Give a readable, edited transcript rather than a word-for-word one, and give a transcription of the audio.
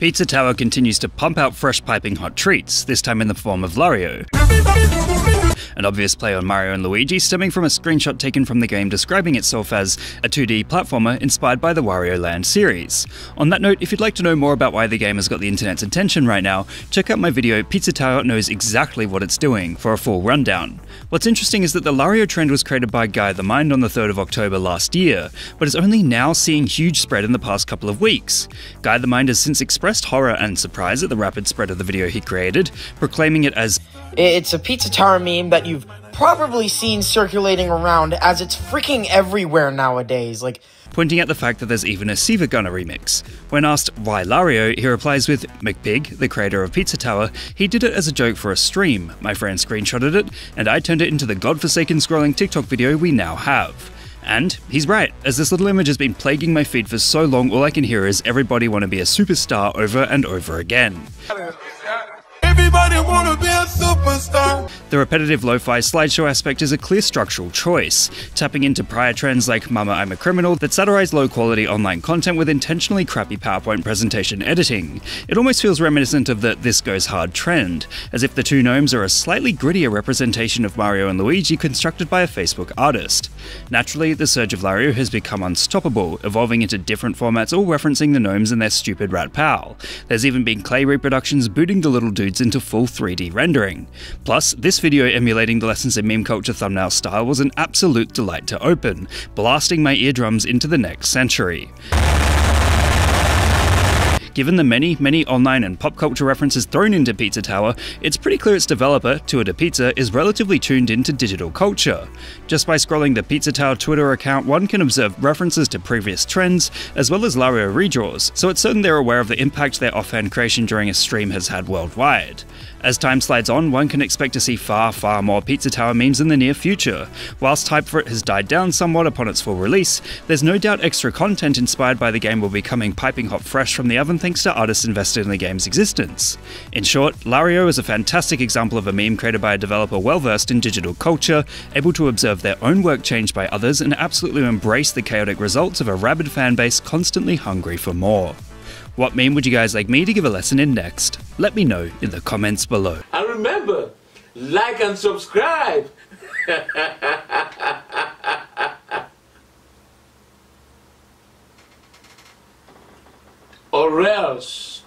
Pizza Tower continues to pump out fresh piping hot treats, this time in the form of Lario. An obvious play on Mario and Luigi stemming from a screenshot taken from the game describing itself as a 2D platformer inspired by the Wario Land series. On that note, if you'd like to know more about why the game has got the internet's attention right now, check out my video Pizza Tower Knows Exactly What It's Doing for a full rundown. What's interesting is that the Lario trend was created by Guy the Mind on the 3rd of October last year, but is only now seeing huge spread in the past couple of weeks. Guy the Mind has since expressed horror and surprise at the rapid spread of the video he created, proclaiming it as, "It's a Pizza Tower meme that you've probably seen circulating around, as it's freaking everywhere nowadays," like pointing out the fact that there's even a Siva Gunner remix. When asked why Lario, he replies with, "McPig, the creator of Pizza Tower, he did it as a joke for a stream. My friend screenshotted it, and I turned it into the godforsaken scrolling TikTok video we now have." And he's right, as this little image has been plaguing my feed for so long, all I can hear is "everybody wanna be a superstar" over and over again. Everybody wanna be a superstar. The repetitive lo-fi slideshow aspect is a clear structural choice, tapping into prior trends like Mama I'm a Criminal that satirized low-quality online content with intentionally crappy PowerPoint presentation editing. It almost feels reminiscent of the This Goes Hard trend, as if the two gnomes are a slightly grittier representation of Mario and Luigi constructed by a Facebook artist. Naturally, the surge of Lario has become unstoppable, evolving into different formats all referencing the gnomes and their stupid rat pal. There's even been clay reproductions booting the little dudes into full 3D rendering. Plus, this video emulating the lessons in meme culture thumbnail style was an absolute delight to open, blasting my eardrums into the next century. Given the many, many online and pop culture references thrown into Pizza Tower, it's pretty clear its developer, Tour de Pizza, is relatively tuned into digital culture. Just by scrolling the Pizza Tower Twitter account, one can observe references to previous trends, as well as Lario redraws, so it's certain they're aware of the impact their offhand creation during a stream has had worldwide. As time slides on, one can expect to see far, far more Pizza Tower memes in the near future. Whilst hype for it has died down somewhat upon its full release, there's no doubt extra content inspired by the game will be coming piping hot fresh from the oven thanks to artists invested in the game's existence. In short, Lario is a fantastic example of a meme created by a developer well-versed in digital culture, able to observe their own work changed by others and absolutely embrace the chaotic results of a rabid fanbase constantly hungry for more. What meme would you guys like me to give a lesson in next? Let me know in the comments below. And remember, like and subscribe! Or else...